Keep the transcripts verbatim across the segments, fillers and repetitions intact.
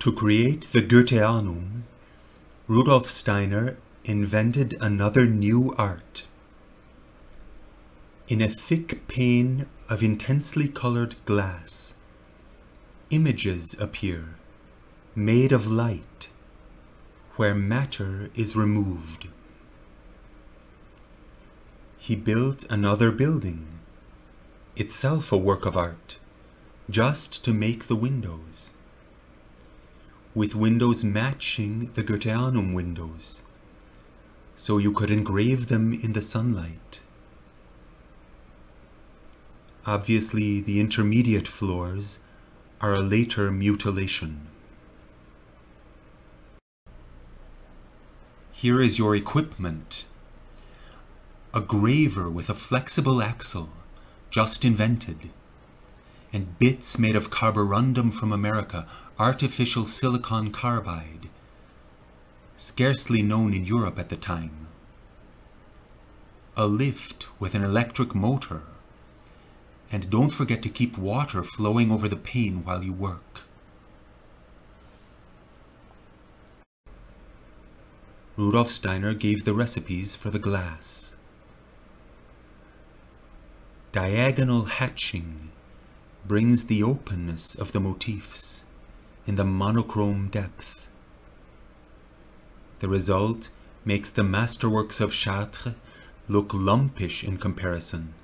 To create the Goetheanum, Rudolf Steiner invented another new art. In a thick pane of intensely colored glass, images appear, made of light, where matter is removed. He built another building, itself a work of art, just to make the windows, with windows matching the Goetheanum windows, so you could engrave them in the sunlight. Obviously, the intermediate floors are a later mutilation. Here is your equipment. A graver with a flexible axle, just invented, and bits made of carborundum from America, artificial silicon carbide, scarcely known in Europe at the time. A lift with an electric motor, and don't forget to keep water flowing over the pane while you work. Rudolf Steiner gave the recipes for the glass. Diagonal hatching brings the openness of the motifs in the monochrome depth. The result makes the masterworks of Chartres look lumpish in comparison.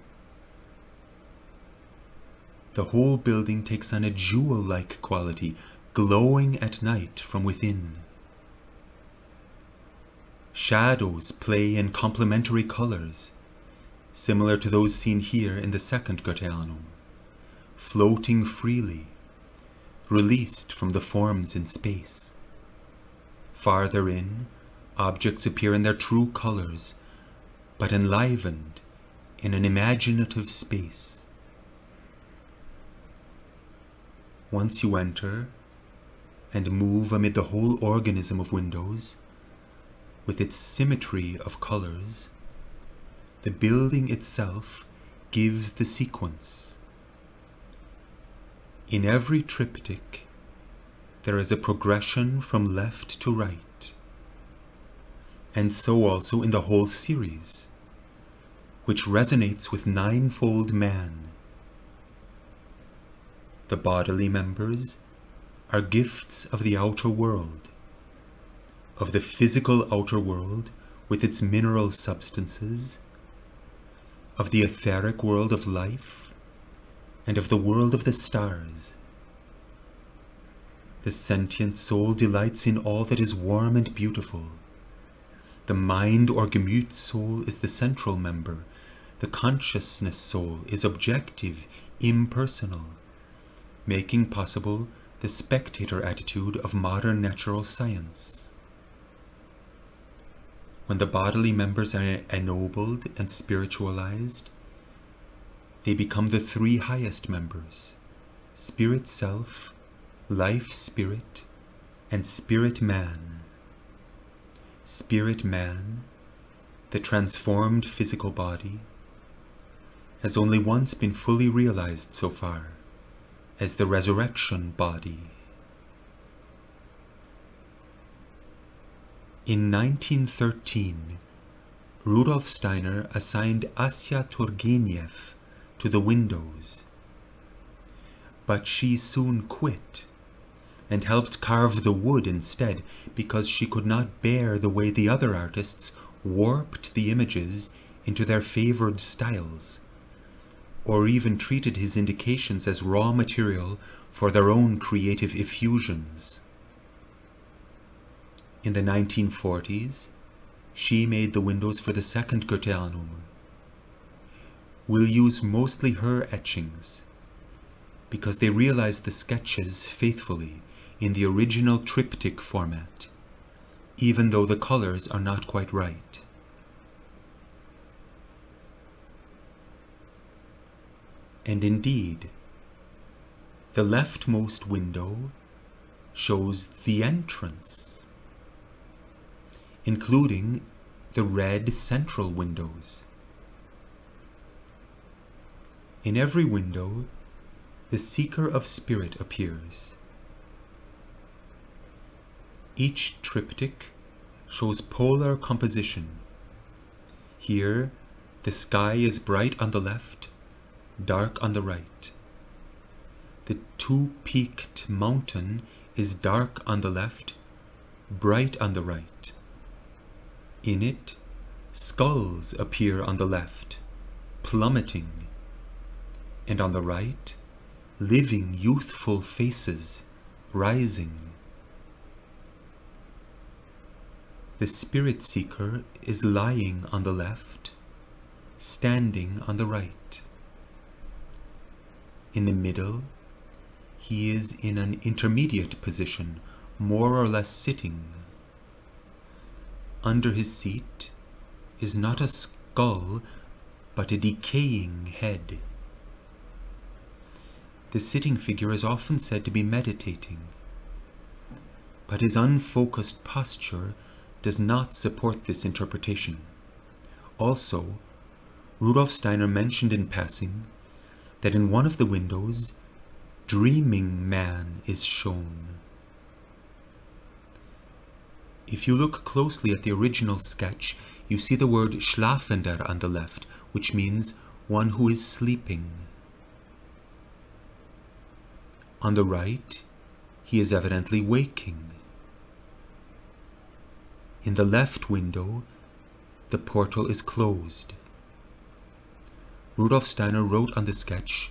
The whole building takes on a jewel-like quality, glowing at night from within. Shadows play in complementary colors, similar to those seen here in the second Goetheanum, floating freely, released from the forms in space. Farther in, objects appear in their true colors, but enlivened in an imaginative space. Once you enter and move amid the whole organism of windows, with its symmetry of colors, the building itself gives the sequence. In every triptych, there is a progression from left to right, and so also in the whole series, which resonates with ninefold man. The bodily members are gifts of the outer world, of the physical outer world with its mineral substances, of the etheric world of life, and of the world of the stars. The sentient soul delights in all that is warm and beautiful. The mind or gemüt soul is the central member. The consciousness soul is objective, impersonal, making possible the spectator attitude of modern natural science. When the bodily members are ennobled and spiritualized, they become the three highest members, spirit self, life spirit, and spirit man. Spirit man, the transformed physical body, has only once been fully realized so far, as the resurrection body. In nineteen thirteen, Rudolf Steiner assigned Assja Turgenieff to the windows, but she soon quit and helped carve the wood instead, because she could not bear the way the other artists warped the images into their favored styles, or even treated his indications as raw material for their own creative effusions. In the nineteen forties, she made the windows for the second Goetheanum. We'll use mostly her etchings, because they realized the sketches faithfully in the original triptych format, even though the colors are not quite right. And indeed, the leftmost window shows the entrance, including the red central windows. In every window, the seeker of spirit appears. Each triptych shows polar composition. Here, the sky is bright on the left, dark on the right. The two-peaked mountain is dark on the left, bright on the right. In it, skulls appear on the left, plummeting, and on the right, living youthful faces, rising. The spirit seeker is lying on the left, standing on the right. In the middle, he is in an intermediate position, more or less sitting. Under his seat is not a skull, but a decaying head. The sitting figure is often said to be meditating, but his unfocused posture does not support this interpretation. Also, Rudolf Steiner mentioned in passing that in one of the windows, dreaming man is shown. If you look closely at the original sketch, you see the word Schlafender on the left, which means one who is sleeping. On the right, he is evidently waking. In the left window, the portal is closed. Rudolf Steiner wrote on the sketch,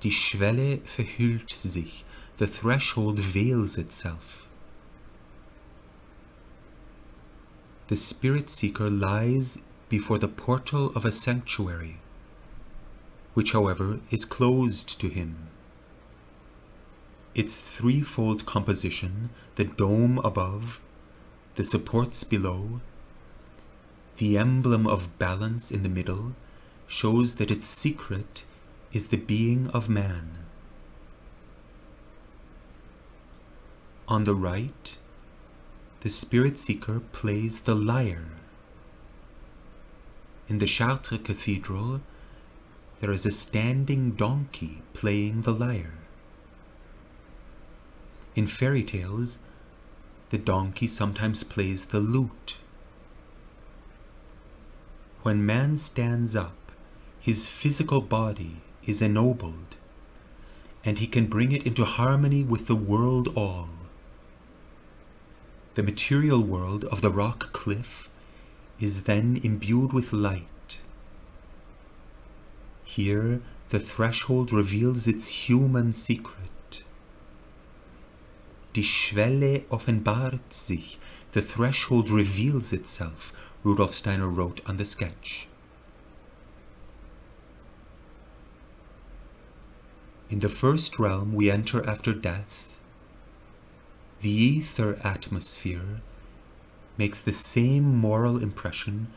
"Die Schwelle verhüllt sich," the threshold veils itself. The spirit seeker lies before the portal of a sanctuary, which, however, is closed to him. Its threefold composition, the dome above, the supports below, the emblem of balance in the middle, shows that its secret is the being of man. On the right, the spirit seeker plays the lyre. In the Chartres cathedral, there is a standing donkey playing the lyre. In fairy tales, the donkey sometimes plays the lute. When man stands up, his physical body is ennobled, and he can bring it into harmony with the world all. The material world of the rock cliff is then imbued with light. Here, the threshold reveals its human secret. Die Schwelle offenbart sich, the threshold reveals itself, Rudolf Steiner wrote on the sketch. In the first realm we enter after death. The ether atmosphere makes the same moral impression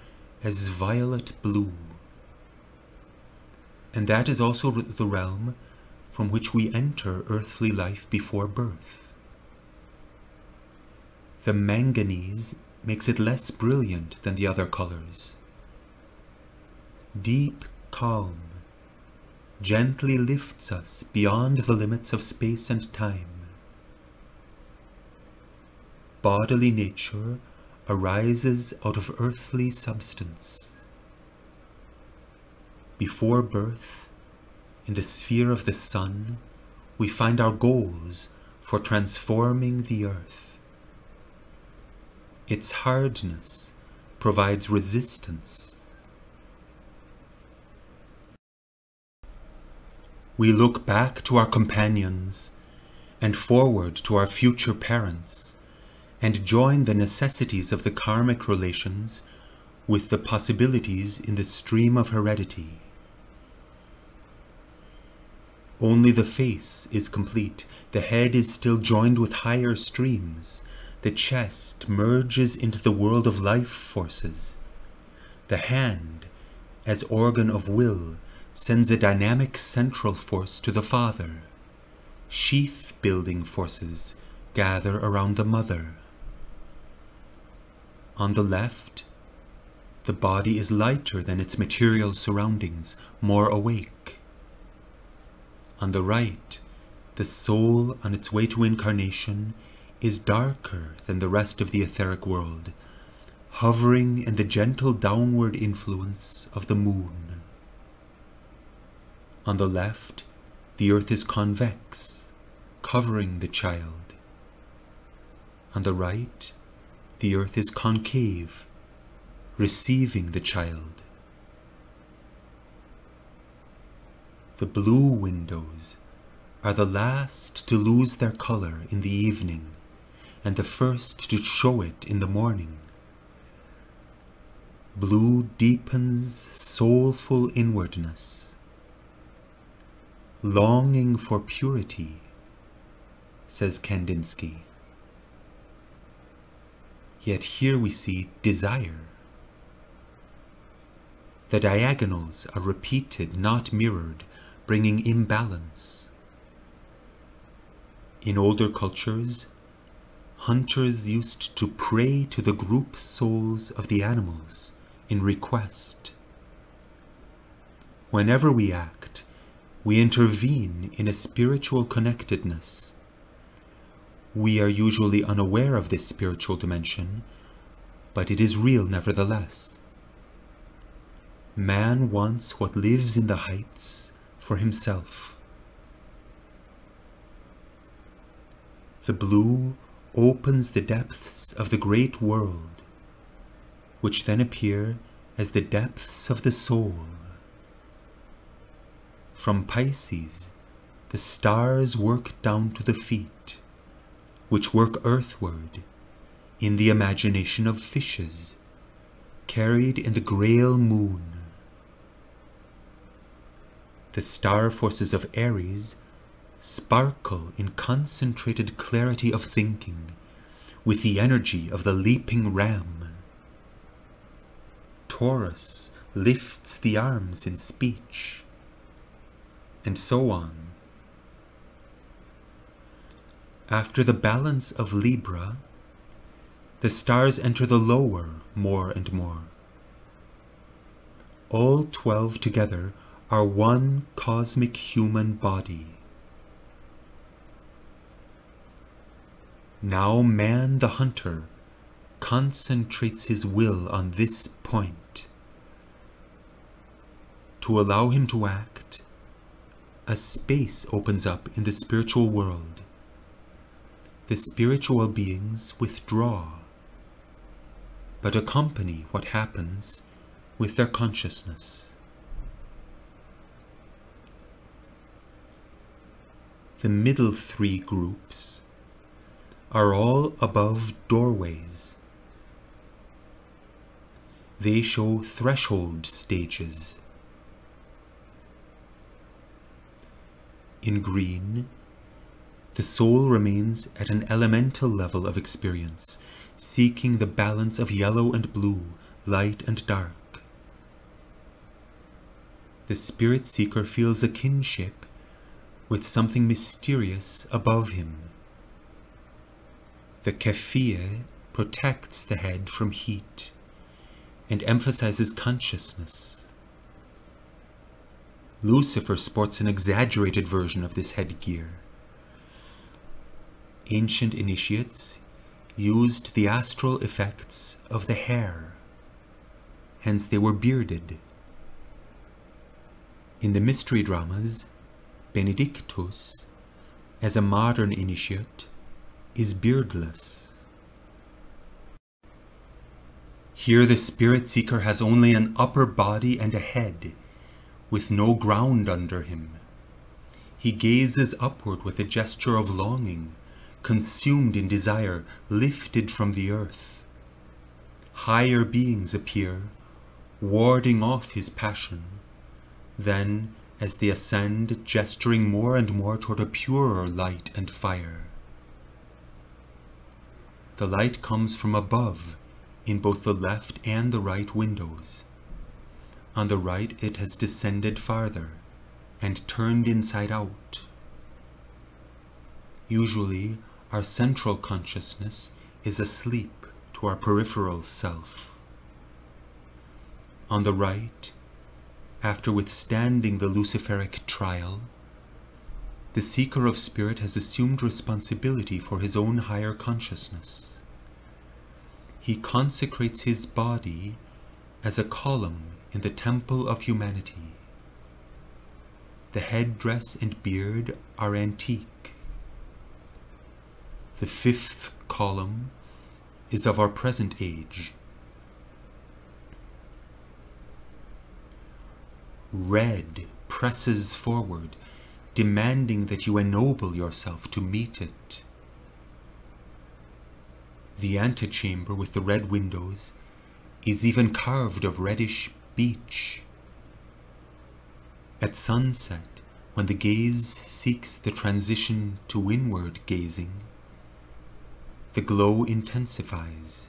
as violet blue. And that is also the realm from which we enter earthly life before birth. The manganese makes it less brilliant than the other colors. Deep calm gently lifts us beyond the limits of space and time. Bodily nature arises out of earthly substance. Before birth, in the sphere of the sun, we find our goals for transforming the earth. Its hardness provides resistance. We look back to our companions and forward to our future parents and join the necessities of the karmic relations with the possibilities in the stream of heredity. Only the face is complete. The head is still joined with higher streams. The chest merges into the world of life forces. The hand, as organ of will, sends a dynamic central force to the father. Sheath-building forces gather around the mother. On the left, the body is lighter than its material surroundings, more awake. On the right, the soul on its way to incarnation is darker than the rest of the etheric world, hovering in the gentle downward influence of the moon. On the left, the earth is convex, covering the child. On the right, the earth is concave, receiving the child. The blue windows are the last to lose their color in the evening, and the first to show it in the morning. Blue deepens soulful inwardness, longing for purity, says Kandinsky. Yet here we see desire. The diagonals are repeated, not mirrored, bringing imbalance. In older cultures, hunters used to pray to the group souls of the animals in request. Whenever we act, we intervene in a spiritual connectedness. We are usually unaware of this spiritual dimension, but it is real nevertheless. Man wants what lives in the heights for himself. The blue opens the depths of the great world, which then appear as the depths of the soul. From Pisces, the stars work down to the feet, which work earthward, in the imagination of fishes, carried in the grail moon. The star forces of Aries sparkle in concentrated clarity of thinking, with the energy of the leaping ram. Taurus lifts the arms in speech, and so on. After the balance of Libra, the stars enter the lower more and more. All twelve together are one cosmic human body. Now man the hunter concentrates his will on this point. To allow him to act, a space opens up in the spiritual world. The spiritual beings withdraw, but accompany what happens with their consciousness. The middle three groups are all above doorways. They show threshold stages. In green, the soul remains at an elemental level of experience, seeking the balance of yellow and blue, light and dark. The spirit seeker feels a kinship with something mysterious above him. The keffiyeh protects the head from heat and emphasizes consciousness. Lucifer sports an exaggerated version of this headgear. Ancient initiates used the astral effects of the hair, hence they were bearded. In the mystery dramas, Benedictus, as a modern initiate, is beardless. Here the spirit seeker has only an upper body and a head, with no ground under him. He gazes upward with a gesture of longing, consumed in desire, lifted from the earth. Higher beings appear, warding off his passion, then, as they ascend, gesturing more and more toward a purer light and fire. The light comes from above, in both the left and the right windows. On the right it has descended farther, and turned inside out. Usually, our central consciousness is asleep to our peripheral self. On the right, after withstanding the Luciferic trial, the seeker of spirit has assumed responsibility for his own higher consciousness. He consecrates his body as a column in the temple of humanity. The headdress and beard are antique. The fifth column is of our present age. Red presses forward, demanding that you ennoble yourself to meet it. The antechamber with the red windows is even carved of reddish beech. At sunset, when the gaze seeks the transition to windward gazing, the glow intensifies.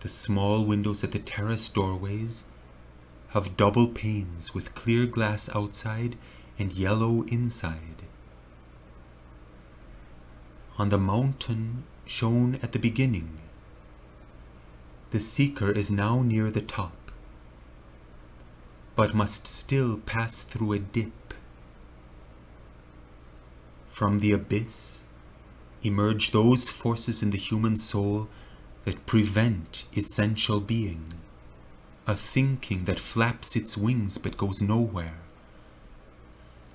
The small windows at the terrace doorways have double panes with clear glass outside and yellow inside. On the mountain shown at the beginning, the seeker is now near the top, but must still pass through a dip. From the abyss emerge those forces in the human soul that prevent essential being. A thinking that flaps its wings but goes nowhere.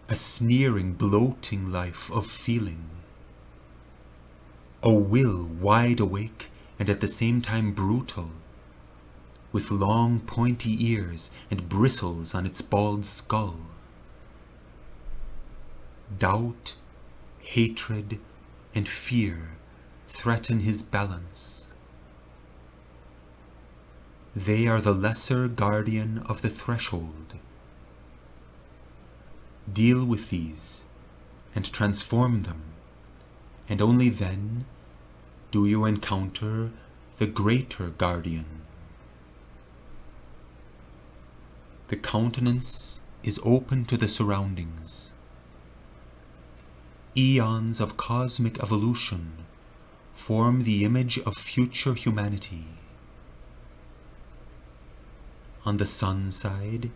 A sneering, bloating life of feeling. A will wide awake and at the same time brutal, with long pointy ears and bristles on its bald skull. Doubt, hatred, and fear threaten his balance. They are the lesser guardian of the threshold. Deal with these and transform them, and only then do you encounter the greater guardian. The countenance is open to the surroundings. Eons of cosmic evolution form the image of future humanity. On the sun side,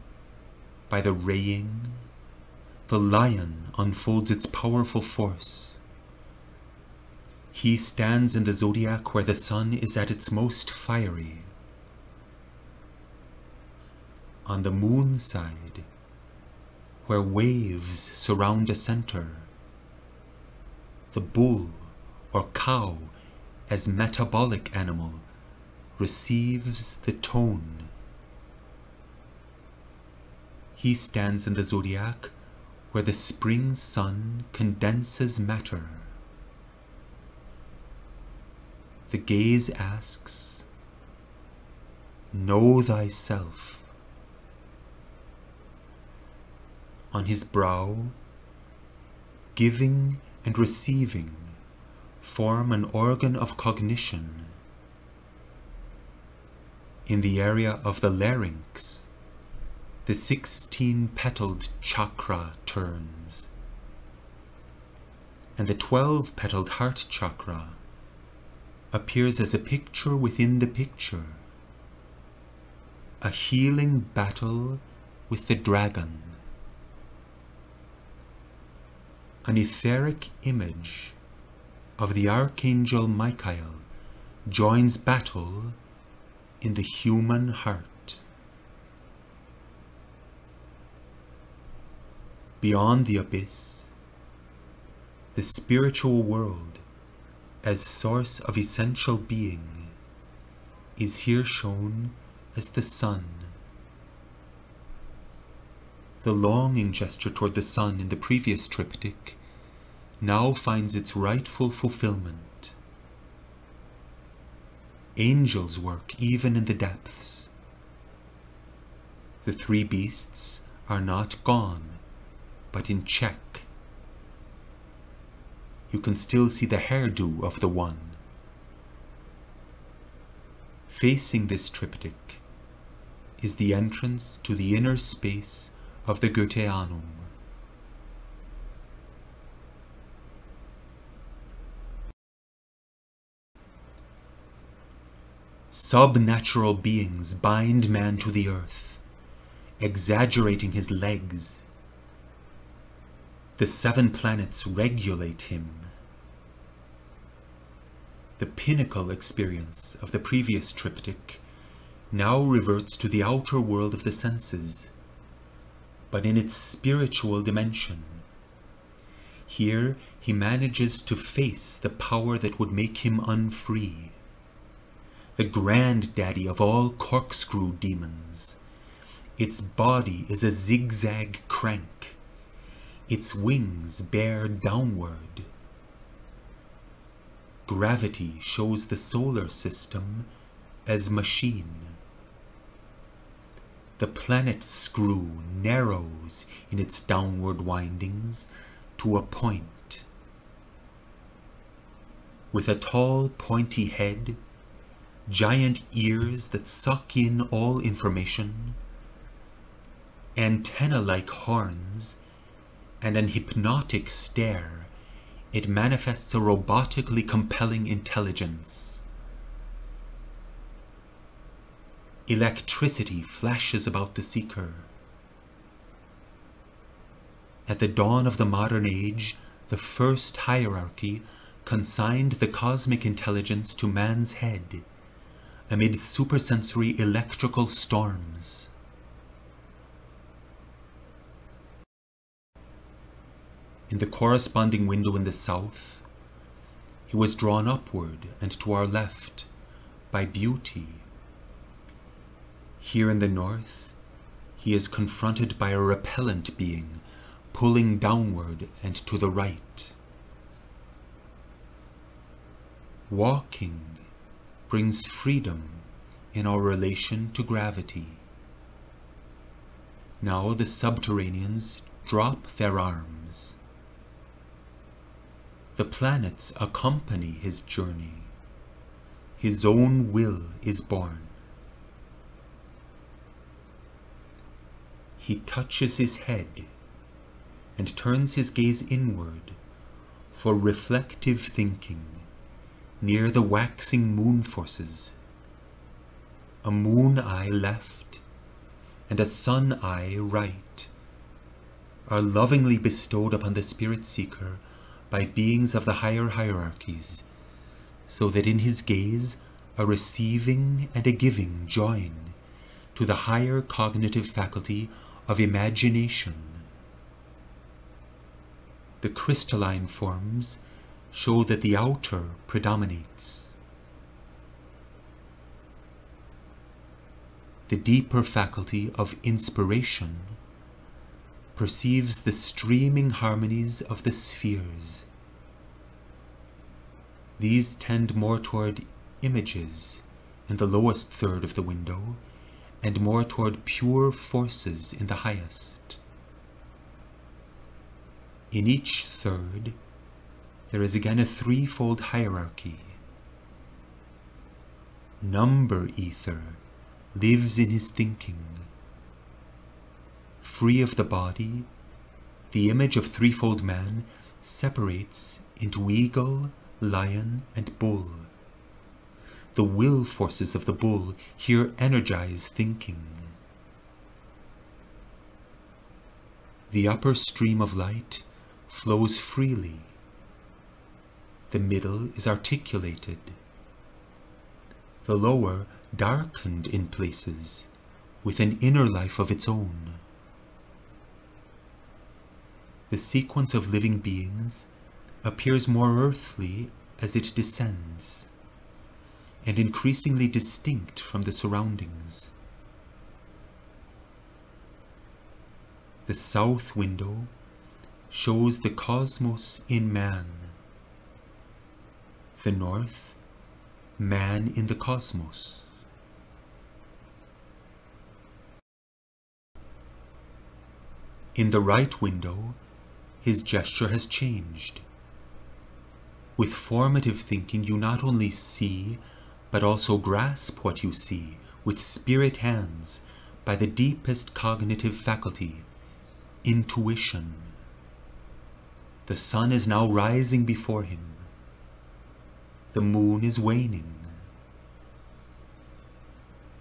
by the raying, the lion unfolds its powerful force. He stands in the zodiac where the sun is at its most fiery. On the moon side, where waves surround a center, the bull or cow as metabolic animal receives the tone. He stands in the zodiac where the spring sun condenses matter. The gaze asks, "Know thyself." On his brow, giving and receiving form an organ of cognition. In the area of the larynx, the sixteen-petaled chakra turns, and the twelve-petaled heart chakra appears as a picture within the picture, a healing battle with the dragon. An etheric image of the Archangel Michael joins battle in the human heart. Beyond the abyss, the spiritual world, as source of essential being, is here shown as the sun. The longing gesture toward the sun in the previous triptych now finds its rightful fulfillment. Angels work even in the depths. The three beasts are not gone, but in check. You can still see the hairdo of the one. Facing this triptych is the entrance to the inner space of the Goetheanum. Subnatural beings bind man to the earth, exaggerating his legs, The seven planets regulate him. The pinnacle experience of the previous triptych now reverts to the outer world of the senses, but in its spiritual dimension. Here he manages to face the power that would make him unfree, the granddaddy of all corkscrew demons. Its body is a zigzag crank. Its wings bear downward. Gravity shows the solar system as machine. The planet screw narrows in its downward windings to a point. With a tall, pointy head, giant ears that suck in all information, antenna-like horns, and an hypnotic stare, it manifests a robotically compelling intelligence. Electricity flashes about the seeker. At the dawn of the modern age, the first hierarchy consigned the cosmic intelligence to man's head, amid supersensory electrical storms. In the corresponding window in the south, he was drawn upward and to our left by beauty. Here in the north, he is confronted by a repellent being, pulling downward and to the right. Walking brings freedom in our relation to gravity. Now the subterraneans drop their arms. The planets accompany his journey. His own will is born. He touches his head and turns his gaze inward for reflective thinking near the waxing moon forces. A moon eye left and a sun eye right are lovingly bestowed upon the spirit seeker by beings of the higher hierarchies, so that in his gaze a receiving and a giving join to the higher cognitive faculty of imagination. The crystalline forms show that the outer predominates. The deeper faculty of inspiration perceives the streaming harmonies of the spheres. These tend more toward images in the lowest third of the window, and more toward pure forces in the highest. In each third, there is again a threefold hierarchy. Number ether lives in his thinking. Free of the body, the image of threefold man separates into eagle, lion, and bull. The will forces of the bull here energize thinking. The upper stream of light flows freely. The middle is articulated. The lower darkened in places, with an inner life of its own. The sequence of living beings appears more earthly as it descends, and increasingly distinct from the surroundings. The south window shows the cosmos in man. The north, man in the cosmos. In the right window, his gesture has changed. With formative thinking, you not only see, but also grasp what you see with spirit hands by the deepest cognitive faculty, intuition. The sun is now rising before him. The moon is waning.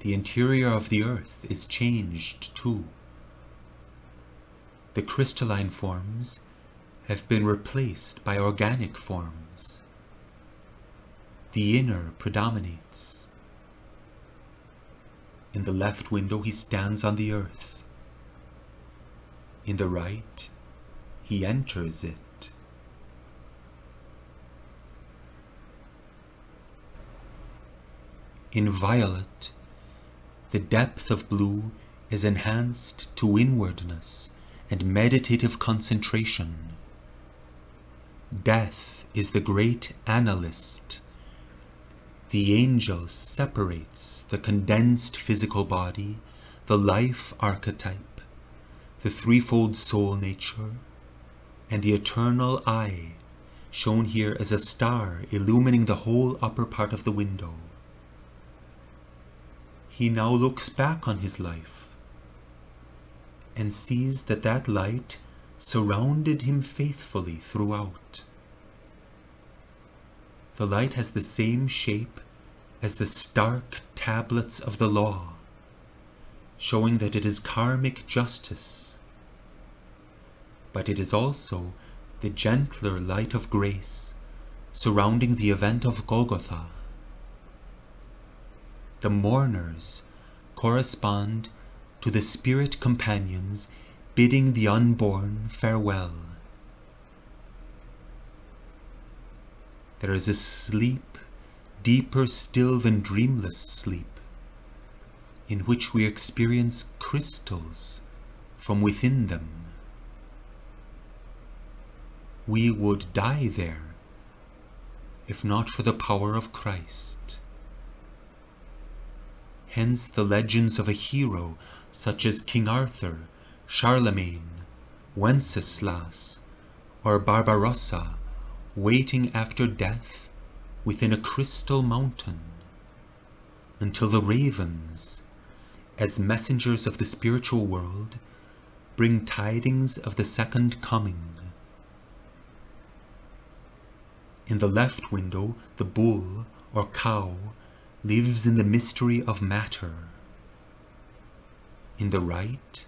The interior of the earth is changed too. The crystalline forms have been replaced by organic forms. The inner predominates. In the left window he stands on the earth. In the right, he enters it. In violet, the depth of blue is enhanced to inwardness and meditative concentration. Death is the great analyst. The angel separates the condensed physical body, the life archetype, the threefold soul nature, and the eternal eye, shown here as a star illumining the whole upper part of the window. He now looks back on his life and sees that that light surrounded him faithfully throughout. The light has the same shape as the stark tablets of the law, showing that it is karmic justice, but it is also the gentler light of grace surrounding the event of Golgotha. The mourners correspond to the spirit companions bidding the unborn farewell. There is a sleep deeper still than dreamless sleep, in which we experience crystals from within them. We would die there, if not for the power of Christ. Hence the legends of a hero such as King Arthur, Charlemagne, Wenceslas, or Barbarossa, waiting after death within a crystal mountain, until the ravens, as messengers of the spiritual world, bring tidings of the second coming. In the left window, the bull or cow lives in the mystery of matter. In the right,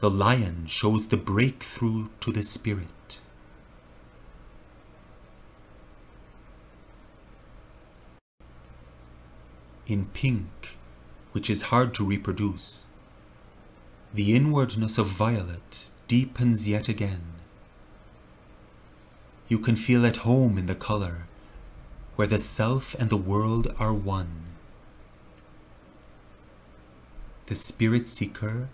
the lion shows the breakthrough to the spirit. In pink, which is hard to reproduce, the inwardness of violet deepens yet again. You can feel at home in the color, where the self and the world are one. The spirit seeker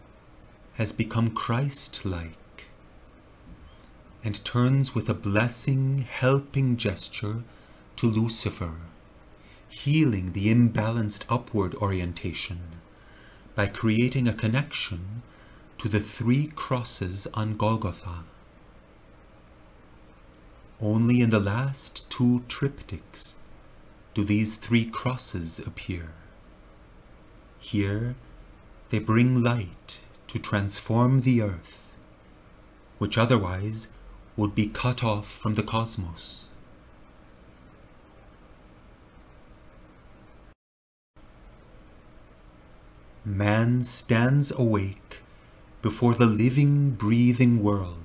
has become Christ-like and turns with a blessing, helping gesture to Lucifer, healing the imbalanced upward orientation by creating a connection to the three crosses on Golgotha. Only in the last two triptychs do these three crosses appear. Here they bring light to transform the earth, which otherwise would be cut off from the cosmos. Man stands awake before the living, breathing world,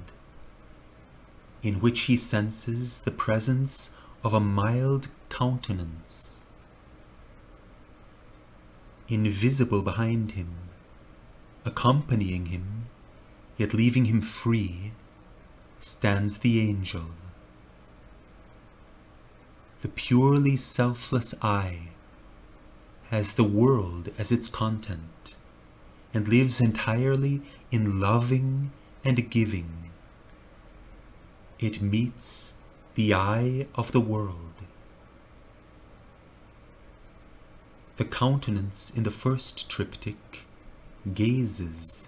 in which he senses the presence of a mild countenance. Invisible behind him, accompanying him, yet leaving him free, stands the angel. The purely selfless I has the world as its content, and lives entirely in loving and giving. It meets the eye of the world. The countenance in the first triptych gazes.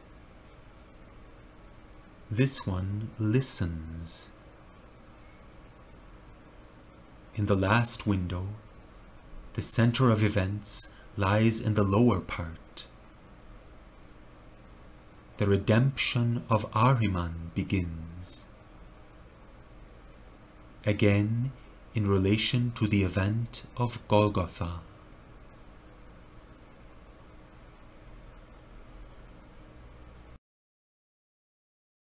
This one listens. In the last window, the center of events lies in the lower part. The redemption of Ahriman begins. Again in relation to the event of Golgotha.